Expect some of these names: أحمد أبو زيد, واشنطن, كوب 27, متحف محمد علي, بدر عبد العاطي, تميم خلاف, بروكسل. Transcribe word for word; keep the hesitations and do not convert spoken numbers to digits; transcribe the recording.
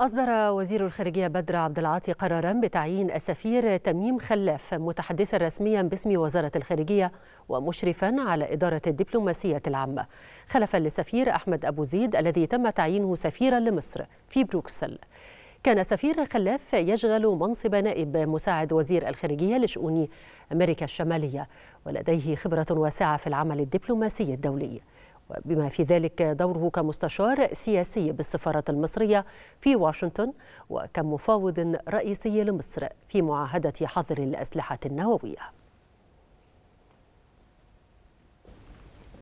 أصدر وزير الخارجية بدر عبد العاطي قرارا بتعيين السفير تميم خلاف متحدثا رسميا باسم وزارة الخارجية ومشرفا على إدارة الدبلوماسية العامة خلفا للسفير أحمد أبو زيد الذي تم تعيينه سفيرا لمصر في بروكسل. كان سفير خلاف يشغل منصب نائب مساعد وزير الخارجية لشؤون أمريكا الشمالية، ولديه خبرة واسعة في العمل الدبلوماسي الدولي، وبما في ذلك دوره كمستشار سياسي بالسفارة المصرية في واشنطن وكمفاوض رئيسي لمصر في معاهدة حظر الأسلحة النووية.